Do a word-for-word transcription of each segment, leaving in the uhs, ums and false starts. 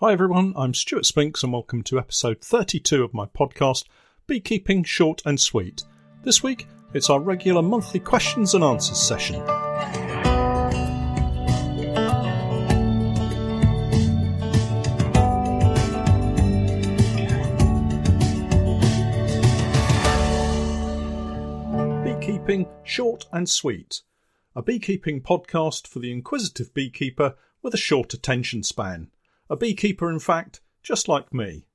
Hi everyone, I'm Stuart Spinks and welcome to episode thirty-two of my podcast, Beekeeping Short and Sweet. This week, it's our regular monthly questions and answers session. Beekeeping Short and Sweet, a beekeeping podcast for the inquisitive beekeeper with a short attention span. A beekeeper, in fact, just like me.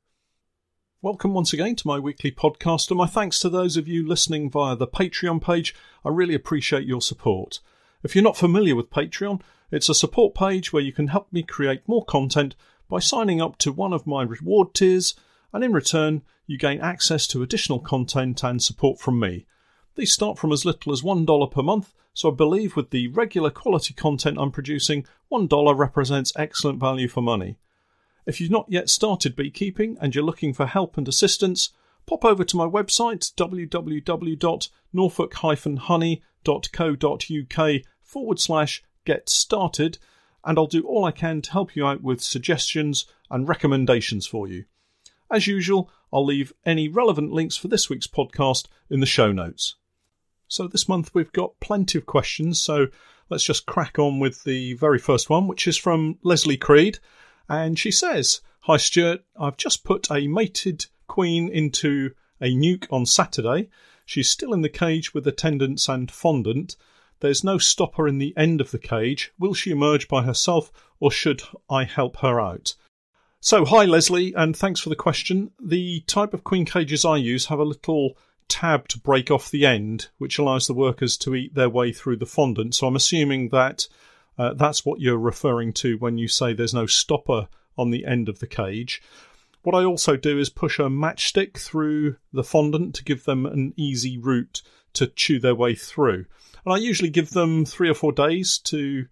Welcome once again to my weekly podcast, and my thanks to those of you listening via the Patreon page. I really appreciate your support. If you're not familiar with Patreon, it's a support page where you can help me create more content by signing up to one of my reward tiers, and in return, you gain access to additional content and support from me. These start from as little as one dollar per month, so I believe with the regular quality content I'm producing, one dollar represents excellent value for money. If you've not yet started beekeeping and you're looking for help and assistance, pop over to my website w w w dot norfolk dash honey dot co dot u k forward slash get started, and I'll do all I can to help you out with suggestions and recommendations for you. As usual, I'll leave any relevant links for this week's podcast in the show notes. So this month we've got plenty of questions, so let's just crack on with the very first one, which is from Leslie Creed, and she says, "Hi Stuart, I've just put a mated queen into a nuke on Saturday. She's still in the cage with attendants and fondant. There's no stopper in the end of the cage. Will she emerge by herself, or should I help her out?" So hi Leslie, and thanks for the question. The type of queen cages I use have a little tab to break off the end, which allows the workers to eat their way through the fondant. So I'm assuming that uh, that's what you're referring to when you say there's no stopper on the end of the cage. What I also do is push a matchstick through the fondant to give them an easy route to chew their way through. And I usually give them three or four days to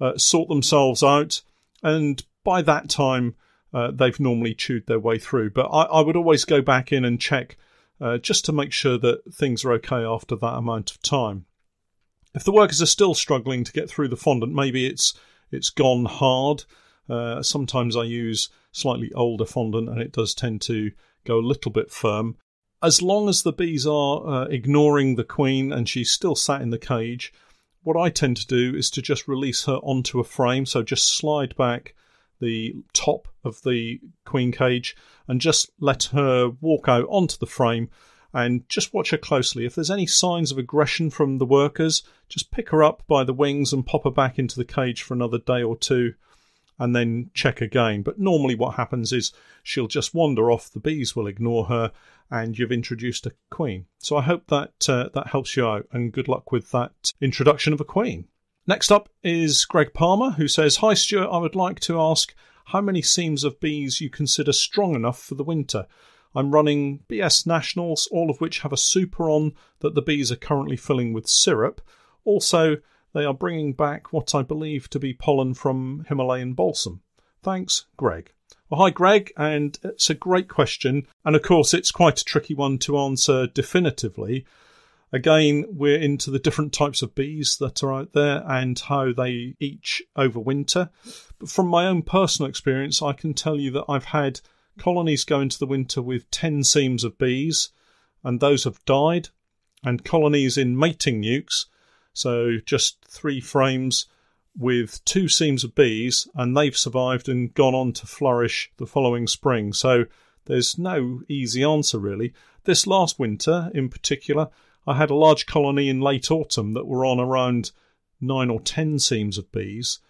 uh, sort themselves out, and by that time uh, they've normally chewed their way through. But I, I would always go back in and check Uh, just to make sure that things are okay after that amount of time. If the workers are still struggling to get through the fondant, maybe it's it's gone hard. Uh, sometimes I use slightly older fondant and it does tend to go a little bit firm. As long as the bees are uh, ignoring the queen and she's still sat in the cage, what I tend to do is to just release her onto a frame, so just slide back the top of the queen cage and just let her walk out onto the frame and just watch her closely. If there's any signs of aggression from the workers, just pick her up by the wings and pop her back into the cage for another day or two and then check again. But normally what happens is she'll just wander off, the bees will ignore her, and you've introduced a queen. So I hope that uh, that helps you out, and good luck with that introduction of a queen. Next up is Greg Palmer, who says, "Hi Stuart, I would like to ask how many seams of bees you consider strong enough for the winter. I'm running B S Nationals, all of which have a super on that the bees are currently filling with syrup. Also, they are bringing back what I believe to be pollen from Himalayan balsam. Thanks, Greg." Well, hi Greg, and it's a great question. And of course, it's quite a tricky one to answer definitively. Again, we're into the different types of bees that are out there and how they each overwinter. But from my own personal experience, I can tell you that I've had colonies go into the winter with ten seams of bees, and those have died, and colonies in mating nukes, so just three frames with two seams of bees, and they've survived and gone on to flourish the following spring. So there's no easy answer, really. This last winter, in particular, I had a large colony in late autumn that were on around nine or ten seams of bees,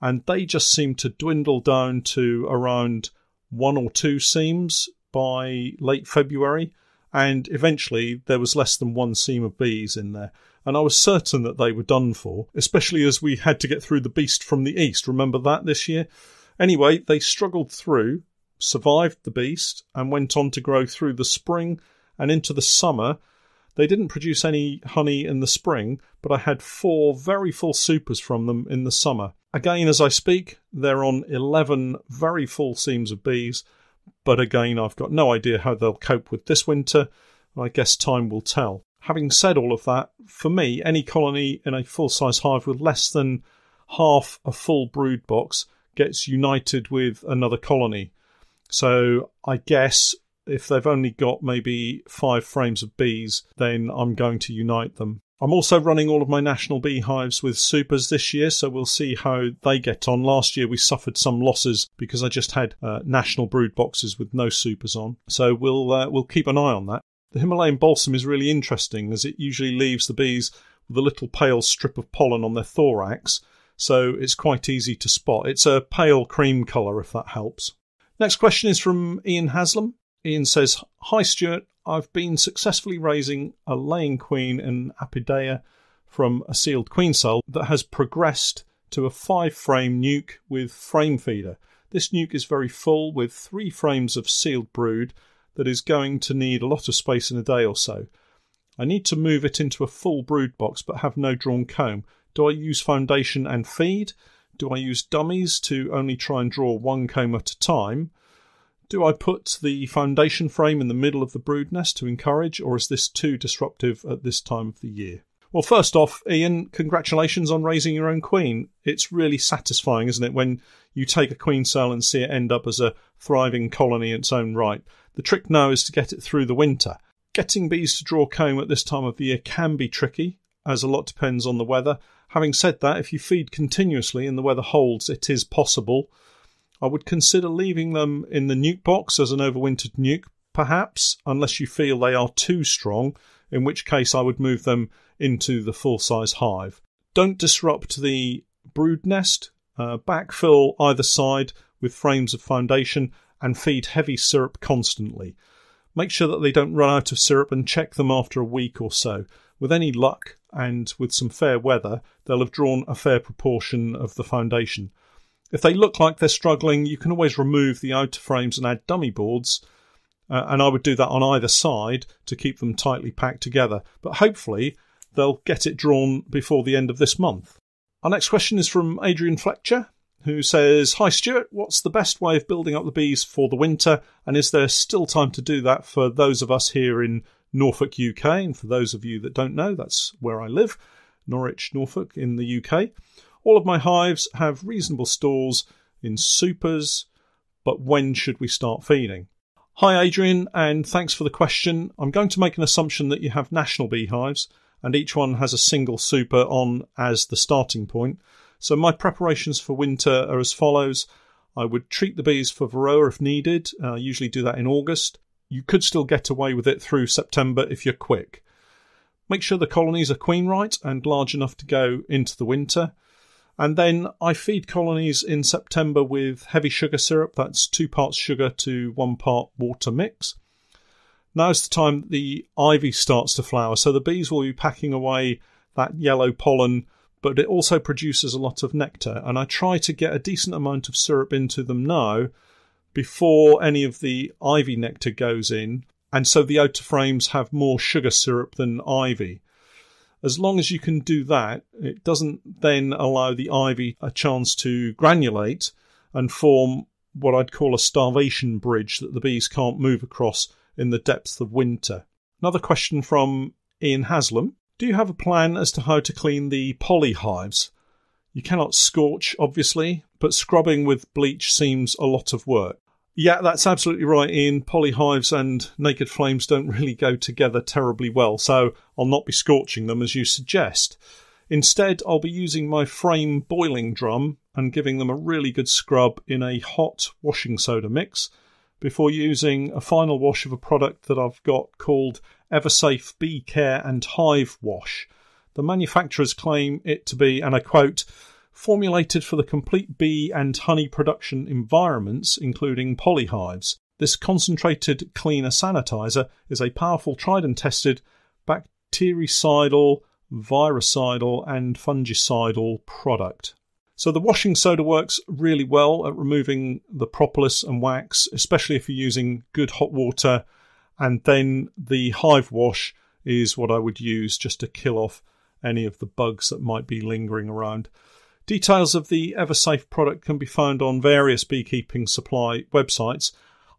and they just seemed to dwindle down to around one or two seams by late February, and eventually there was less than one seam of bees in there, and I was certain that they were done for, especially as we had to get through the beast from the east. Remember that this year? Anyway, they struggled through, survived the beast, and went on to grow through the spring and into the summer. They didn't produce any honey in the spring, but I had four very full supers from them in the summer. Again, as I speak, they're on eleven very full seams of bees, but again, I've got no idea how they'll cope with this winter. I guess time will tell. Having said all of that, for me, any colony in a full-size hive with less than half a full brood box gets united with another colony. So I guess if they've only got maybe five frames of bees, then I'm going to unite them. I'm also running all of my national beehives with supers this year, so we'll see how they get on. Last year we suffered some losses because I just had uh, national brood boxes with no supers on. So we'll uh, we'll keep an eye on that. The Himalayan balsam is really interesting, as it usually leaves the bees with a little pale strip of pollen on their thorax, so it's quite easy to spot. It's a pale cream colour, if that helps. Next question is from Ian Haslam. Ian says, "Hi Stuart, I've been successfully raising a laying queen in Apidea from a sealed queen cell that has progressed to a five-frame nuke with frame feeder. This nuke is very full with three frames of sealed brood that is going to need a lot of space in a day or so. I need to move it into a full brood box but have no drawn comb. Do I use foundation and feed? Do I use dummies to only try and draw one comb at a time? Do I put the foundation frame in the middle of the brood nest to encourage, or is this too disruptive at this time of the year?" Well, first off, Ian, congratulations on raising your own queen. It's really satisfying, isn't it, when you take a queen cell and see it end up as a thriving colony in its own right. The trick now is to get it through the winter. Getting bees to draw comb at this time of the year can be tricky, as a lot depends on the weather. Having said that, if you feed continuously and the weather holds, it is possible. I would consider leaving them in the nuke box as an overwintered nuke, perhaps, unless you feel they are too strong, in which case I would move them into the full-size hive. Don't disrupt the brood nest. Uh, backfill either side with frames of foundation and feed heavy syrup constantly. Make sure that they don't run out of syrup and check them after a week or so. With any luck and with some fair weather, they'll have drawn a fair proportion of the foundation. If they look like they're struggling, you can always remove the outer frames and add dummy boards, uh, and I would do that on either side to keep them tightly packed together. But hopefully they'll get it drawn before the end of this month. Our next question is from Adrian Fletcher, who says, "Hi Stuart, what's the best way of building up the bees for the winter, and is there still time to do that for those of us here in Norfolk, U K?" And for those of you that don't know, that's where I live, Norwich, Norfolk in the U K. "All of my hives have reasonable stores in supers, but when should we start feeding?" Hi Adrian, and thanks for the question. I'm going to make an assumption that you have national beehives and each one has a single super on as the starting point. So my preparations for winter are as follows. I would treat the bees for varroa if needed. I usually do that in August. You could still get away with it through September if you're quick. Make sure the colonies are queen right and large enough to go into the winter. And then I feed colonies in September with heavy sugar syrup. That's two parts sugar to one part water mix. Now's the time the ivy starts to flower. So the bees will be packing away that yellow pollen, but it also produces a lot of nectar. And I try to get a decent amount of syrup into them now before any of the ivy nectar goes in. And so the outer frames have more sugar syrup than ivy. As long as you can do that, it doesn't then allow the ivy a chance to granulate and form what I'd call a starvation bridge that the bees can't move across in the depth of winter. Another question from Ian Haslam. "Do you have a plan as to how to clean the poly hives? You cannot scorch, obviously, but scrubbing with bleach seems a lot of work." Yeah, that's absolutely right, Ian. Polyhives and naked flames don't really go together terribly well, so I'll not be scorching them as you suggest. Instead, I'll be using my frame boiling drum and giving them a really good scrub in a hot washing soda mix before using a final wash of a product that I've got called EverSafe Bee Care and Hive Wash. The manufacturers claim it to be, and I quote, "formulated for the complete bee and honey production environments, including polyhives. This concentrated cleaner sanitizer is a powerful tried and tested bactericidal, virucidal and fungicidal product." So the washing soda works really well at removing the propolis and wax, especially if you're using good hot water. And then the hive wash is what I would use just to kill off any of the bugs that might be lingering around. Details of the EverSafe product can be found on various beekeeping supply websites.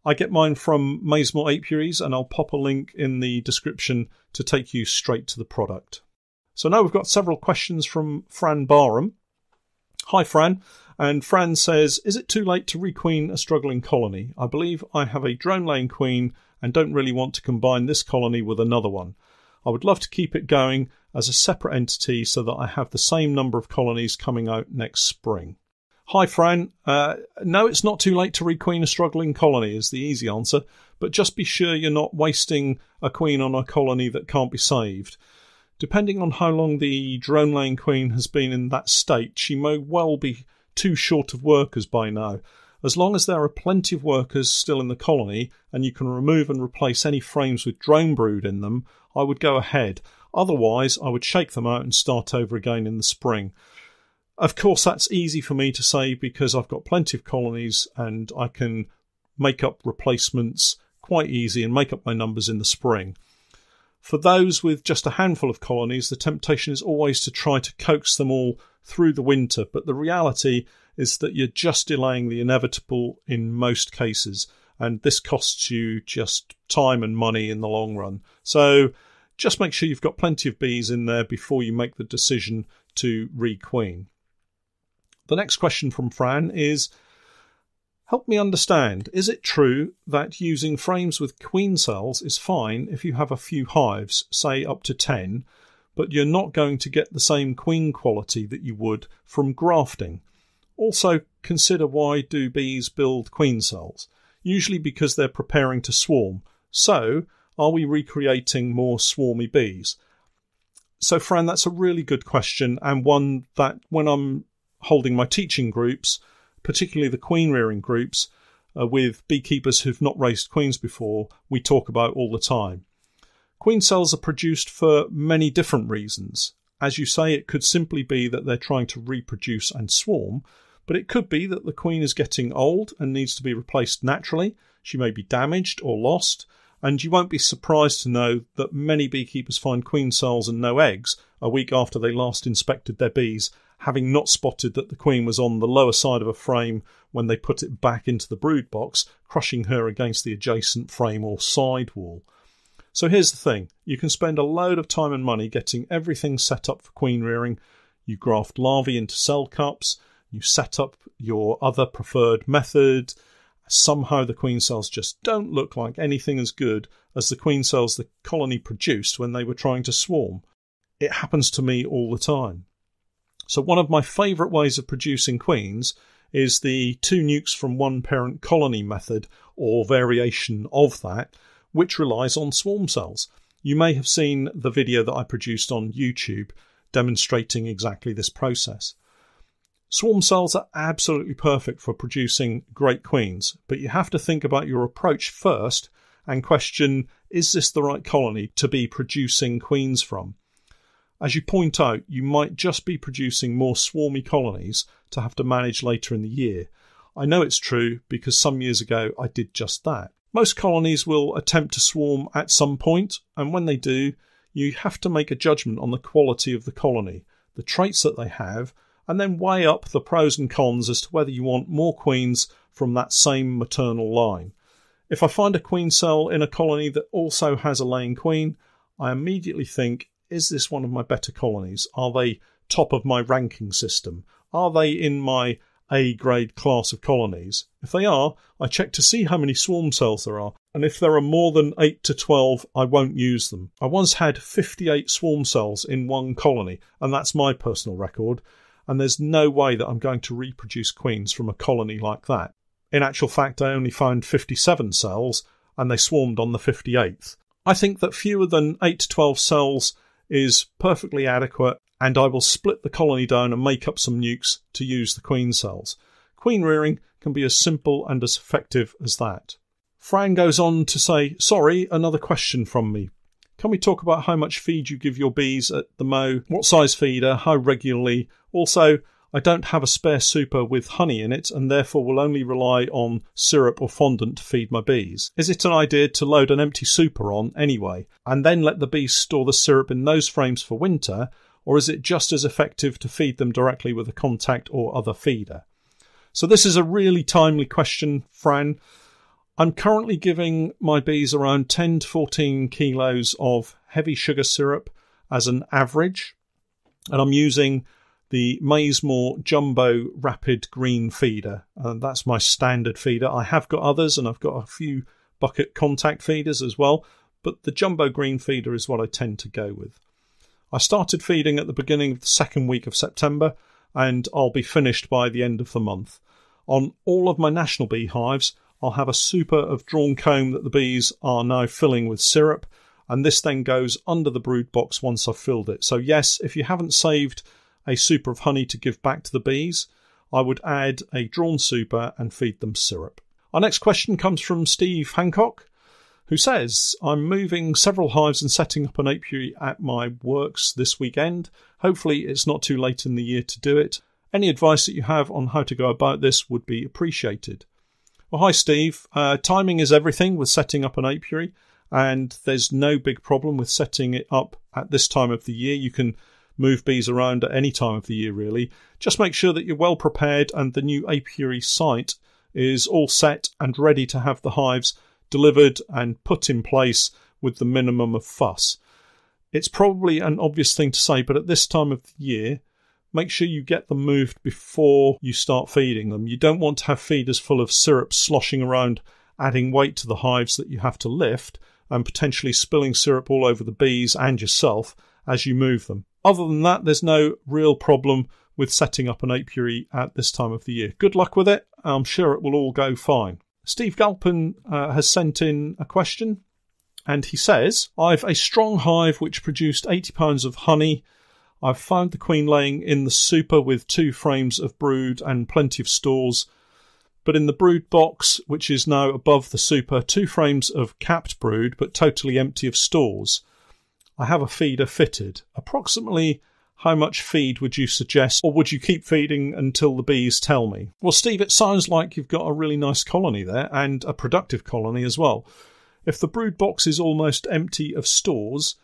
I get mine from Maismal Apiaries, and I'll pop a link in the description to take you straight to the product. So now we've got several questions from Fran Barham, Hi, Fran. And Fran says, is it too late to requeen a struggling colony? I believe I have a drone laying queen and don't really want to combine this colony with another one. I would love to keep it going as a separate entity so that I have the same number of colonies coming out next spring. Hi, Fran. Uh, no, it's not too late to requeen a struggling colony is the easy answer, but just be sure you're not wasting a queen on a colony that can't be saved. Depending on how long the drone laying queen has been in that state, she may well be too short of workers by now. As long as there are plenty of workers still in the colony and you can remove and replace any frames with drone brood in them, I would go ahead. Otherwise, I would shake them out and start over again in the spring. Of course, that's easy for me to say because I've got plenty of colonies and I can make up replacements quite easy and make up my numbers in the spring. For those with just a handful of colonies, the temptation is always to try to coax them all through the winter, but the reality is that you're just delaying the inevitable in most cases, and this costs you just time and money in the long run. So just make sure you've got plenty of bees in there before you make the decision to requeen. The next question from Fran is, help me understand, is it true that using frames with queen cells is fine if you have a few hives, say up to ten, but you're not going to get the same queen quality that you would from grafting? Also, consider why do bees build queen cells? Usually because they're preparing to swarm. So, are we recreating more swarmy bees? So, Fran, that's a really good question, and one that when I'm holding my teaching groups, particularly the queen rearing groups, uh, with beekeepers who've not raised queens before, we talk about all the time. Queen cells are produced for many different reasons. As you say, it could simply be that they're trying to reproduce and swarm, but it could be that the queen is getting old and needs to be replaced naturally. She may be damaged or lost, and you won't be surprised to know that many beekeepers find queen cells and no eggs a week after they last inspected their bees, having not spotted that the queen was on the lower side of a frame when they put it back into the brood box, crushing her against the adjacent frame or side wall. So here's the thing, you can spend a load of time and money getting everything set up for queen rearing. You graft larvae into cell cups, you set up your other preferred method. Somehow the queen cells just don't look like anything as good as the queen cells the colony produced when they were trying to swarm. It happens to me all the time. So one of my favourite ways of producing queens is the two nukes from one parent colony method or variation of that, which relies on swarm cells. You may have seen the video that I produced on YouTube demonstrating exactly this process. Swarm cells are absolutely perfect for producing great queens, but you have to think about your approach first and question, is this the right colony to be producing queens from? As you point out, you might just be producing more swarmy colonies to have to manage later in the year. I know it's true because some years ago I did just that. Most colonies will attempt to swarm at some point, and when they do, you have to make a judgment on the quality of the colony, the traits that they have, and then weigh up the pros and cons as to whether you want more queens from that same maternal line. If I find a queen cell in a colony that also has a laying queen, I immediately think, is this one of my better colonies? Are they top of my ranking system? Are they in my A-grade class of colonies? If they are, I check to see how many swarm cells there are, and if there are more than eight to twelve, I won't use them. I once had fifty-eight swarm cells in one colony, and that's my personal record, and there's no way that I'm going to reproduce queens from a colony like that. In actual fact, I only found fifty-seven cells, and they swarmed on the fifty-eighth. I think that fewer than eight to twelve cells is perfectly adequate, and I will split the colony down and make up some nukes to use the queen cells. Queen rearing can be as simple and as effective as that. Fran goes on to say, sorry, another question from me. Can we talk about how much feed you give your bees at the mow, what size feeder, how regularly? Also, I don't have a spare super with honey in it and therefore will only rely on syrup or fondant to feed my bees. Is it an idea to load an empty super on anyway and then let the bees store the syrup in those frames for winter? Or is it just as effective to feed them directly with a contact or other feeder? So this is a really timely question, Fran. I'm currently giving my bees around ten to fourteen kilos of heavy sugar syrup as an average, and I'm using the Maismore Jumbo Rapid Green Feeder. Uh, that's my standard feeder. I have got others, and I've got a few bucket contact feeders as well, but the Jumbo Green Feeder is what I tend to go with. I started feeding at the beginning of the second week of September, and I'll be finished by the end of the month. On all of my national beehives, I'll have a super of drawn comb that the bees are now filling with syrup, and this then goes under the brood box once I've filled it. So yes, if you haven't saved a super of honey to give back to the bees, I would add a drawn super and feed them syrup. Our next question comes from Steve Hancock, who says, I'm moving several hives and setting up an apiary at my works this weekend. Hopefully it's not too late in the year to do it. Any advice that you have on how to go about this would be appreciated. Well, hi, Steve. Uh, timing is everything with setting up an apiary, and there's no big problem with setting it up at this time of the year. You can move bees around at any time of the year, really. Just make sure that you're well prepared and the new apiary site is all set and ready to have the hives delivered and put in place with the minimum of fuss. It's probably an obvious thing to say, but at this time of the year, make sure you get them moved before you start feeding them. You don't want to have feeders full of syrup sloshing around, adding weight to the hives that you have to lift and potentially spilling syrup all over the bees and yourself as you move them. Other than that, there's no real problem with setting up an apiary at this time of the year. Good luck with it. I'm sure it will all go fine. Steve Galpin uh, has sent in a question, and he says, I've a strong hive which produced eighty pounds of honey. I've found the queen laying in the super with two frames of brood and plenty of stores, but in the brood box, which is now above the super, two frames of capped brood, but totally empty of stores. I have a feeder fitted. Approximately how much feed would you suggest, or would you keep feeding until the bees tell me? Well, Steve, it sounds like you've got a really nice colony there, and a productive colony as well. If the brood box is almost empty of stores,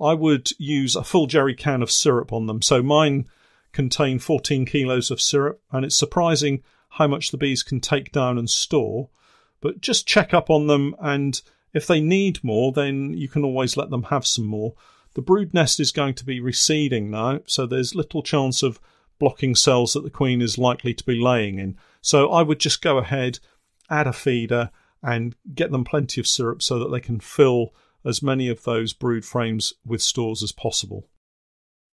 I would use a full jerry can of syrup on them. So mine contain fourteen kilos of syrup, and it's surprising how much the bees can take down and store. But just check up on them, and if they need more, then you can always let them have some more. The brood nest is going to be receding now, so there's little chance of blocking cells that the queen is likely to be laying in. So I would just go ahead, add a feeder, and get them plenty of syrup so that they can fill as many of those brood frames with stores as possible.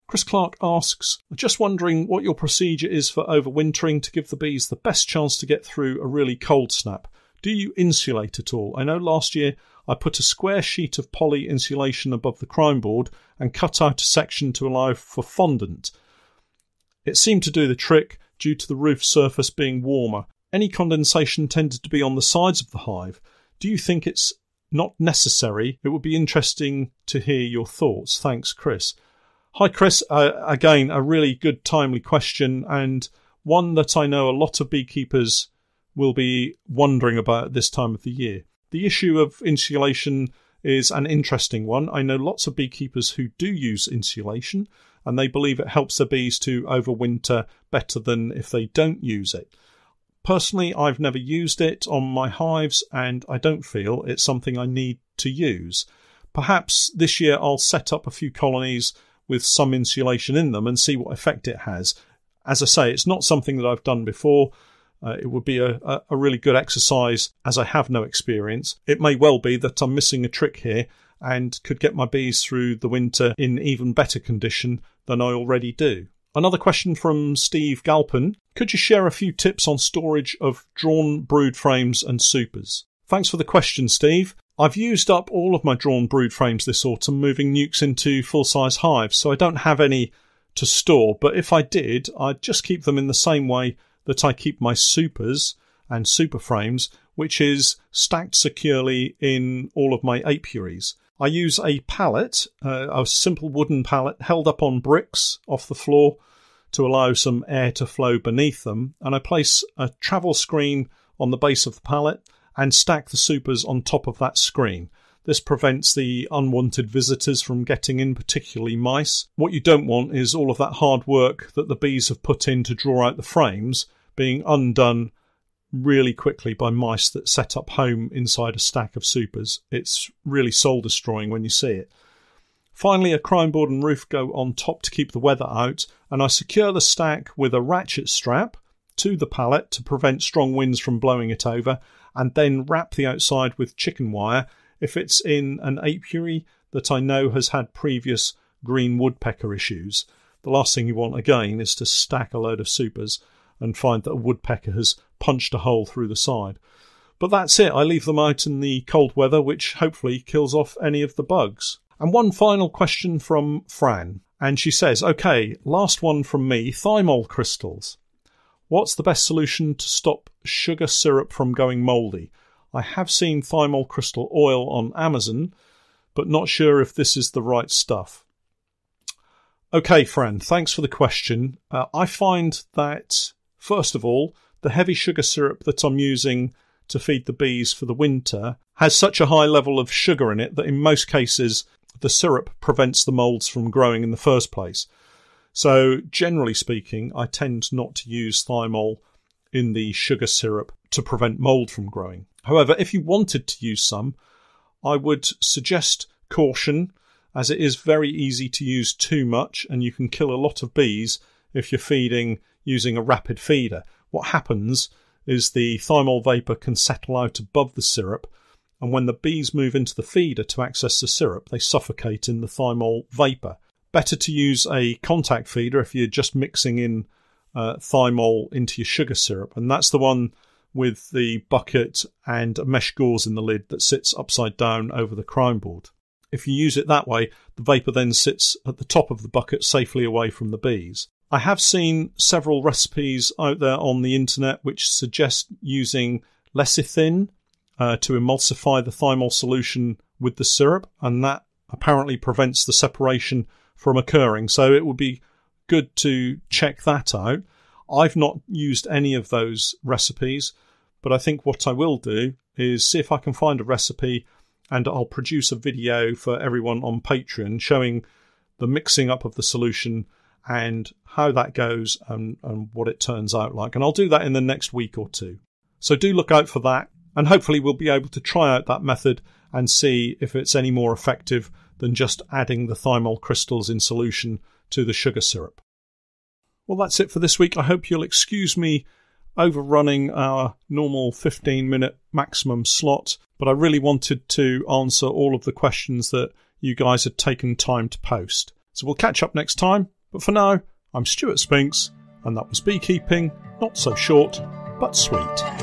Chris Clark asks, just wondering what your procedure is for overwintering to give the bees the best chance to get through a really cold snap. Do you insulate at all? I know last year I put a square sheet of poly insulation above the crime board and cut out a section to allow for fondant. It seemed to do the trick due to the roof surface being warmer. Any condensation tended to be on the sides of the hive. Do you think it's not necessary? It would be interesting to hear your thoughts. Thanks, Chris. Hi, Chris. Uh, again, a really good, timely question, and one that I know a lot of beekeepers will be wondering about at this time of the year. The issue of insulation is an interesting one. I know lots of beekeepers who do use insulation, and they believe it helps their bees to overwinter better than if they don't use it. Personally, I've never used it on my hives, and I don't feel it's something I need to use. Perhaps this year I'll set up a few colonies with some insulation in them and see what effect it has. As I say, it's not something that I've done before. Uh, it would be a, a really good exercise, as I have no experience. It may well be that I'm missing a trick here and could get my bees through the winter in even better condition than I already do. Another question from Steve Galpin. Could you share a few tips on storage of drawn brood frames and supers? Thanks for the question, Steve. I've used up all of my drawn brood frames this autumn, moving nukes into full-size hives, so I don't have any to store. But if I did, I'd just keep them in the same way that I keep my supers and super frames, which is stacked securely in all of my apiaries. I use a pallet, uh, a simple wooden pallet held up on bricks off the floor to allow some air to flow beneath them, and I place a travel screen on the base of the pallet and stack the supers on top of that screen. This prevents the unwanted visitors from getting in, particularly mice. What you don't want is all of that hard work that the bees have put in to draw out the frames being undone really quickly by mice that set up home inside a stack of supers. It's really soul destroying when you see it. Finally, a crime board and roof go on top to keep the weather out, and I secure the stack with a ratchet strap to the pallet to prevent strong winds from blowing it over, and then wrap the outside with chicken wire if it's in an apiary that I know has had previous green woodpecker issues. The last thing you want, again, is to stack a load of supers and find that a woodpecker has punched a hole through the side. But that's it. I leave them out in the cold weather, which hopefully kills off any of the bugs. And one final question from Fran. And she says, OK, last one from me, thymol crystals. What's the best solution to stop sugar syrup from going mouldy? I have seen thymol crystal oil on Amazon, but not sure if this is the right stuff. OK, Fran, thanks for the question. Uh, I find that, first of all, the heavy sugar syrup that I'm using to feed the bees for the winter has such a high level of sugar in it that in most cases the syrup prevents the moulds from growing in the first place. So generally speaking, I tend not to use thymol in the sugar syrup to prevent mould from growing. However, if you wanted to use some, I would suggest caution, as it is very easy to use too much and you can kill a lot of bees if you're feeding using a rapid feeder. What happens is the thymol vapour can settle out above the syrup, and when the bees move into the feeder to access the syrup, they suffocate in the thymol vapour. Better to use a contact feeder if you're just mixing in uh, thymol into your sugar syrup, and that's the one with the bucket and a mesh gauze in the lid that sits upside down over the crime board. If you use it that way, the vapour then sits at the top of the bucket safely away from the bees. I have seen several recipes out there on the internet which suggest using lecithin uh, to emulsify the thymol solution with the syrup, and that apparently prevents the separation from occurring, so it would be good to check that out. I've not used any of those recipes, but I think what I will do is see if I can find a recipe, and I'll produce a video for everyone on Patreon showing the mixing up of the solution and how that goes and, and what it turns out like. And I'll do that in the next week or two. So do look out for that, and hopefully we'll be able to try out that method and see if it's any more effective than just adding the thymol crystals in solution to the sugar syrup. Well, that's it for this week. I hope you'll excuse me overrunning our normal fifteen minute maximum slot, but I really wanted to answer all of the questions that you guys had taken time to post. So we'll catch up next time. But for now, I'm Stuart Spinks, and that was Beekeeping, not so short, but sweet.